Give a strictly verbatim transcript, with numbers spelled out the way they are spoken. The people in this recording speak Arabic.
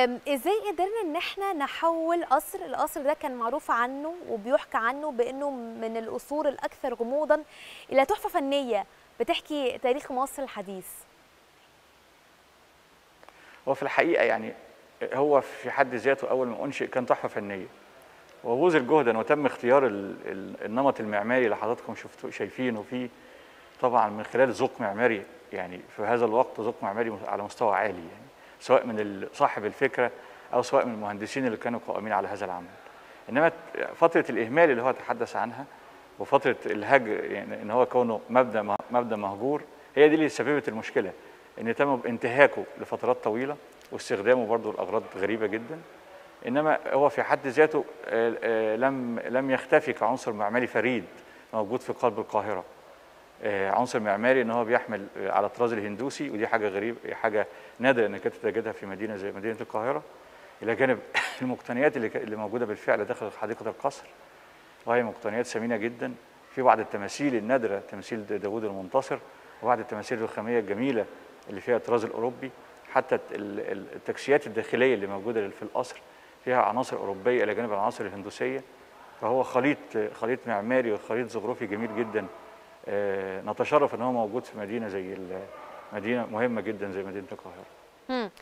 ازاي قدرنا ان احنا نحول قصر، القصر ده كان معروف عنه وبيحكى عنه بانه من القصور الاكثر غموضا، الى تحفه فنيه بتحكي تاريخ مصر الحديث؟ هو في الحقيقه يعني هو في حد ذاته اول ما انشئ كان تحفه فنيه وبذل جهدا، وتم اختيار النمط المعماري اللي حضراتكم شفتوه شايفينه فيه طبعا من خلال ذوق معماري، يعني في هذا الوقت ذوق معماري على مستوى عالي، يعني سواء من صاحب الفكره او سواء من المهندسين اللي كانوا قائمين على هذا العمل. انما فتره الاهمال اللي هو تحدث عنها وفتره الهجر، يعني ان هو كونه مبنى مبنى مهجور، هي دي اللي سببت المشكله، ان تم انتهاكه لفترات طويله واستخدامه برضه لاغراض غريبه جدا. انما هو في حد ذاته لم لم يختفي كعنصر معماري فريد موجود في قلب القاهره. عنصر معماري ان هو بيحمل على الطراز الهندوسي، ودي حاجه غريبه، حاجه نادره انك تجدها في مدينه زي مدينه القاهره، الى جانب المقتنيات اللي اللي موجوده بالفعل داخل حديقه القصر، وهي مقتنيات ثمينه جدا، في بعض التماثيل النادره، تمثيل داوود المنتصر وبعض التماثيل الرخاميه الجميله اللي فيها الطراز الاوروبي، حتى التكسيات الداخليه اللي موجوده في القصر فيها عناصر اوروبيه الى جانب العناصر الهندوسيه، فهو خليط خليط معماري وخليط زخرفي جميل جدا. نتشرف ان هو موجود في مدينه زي مدينه مهمه جدا زي مدينه القاهره.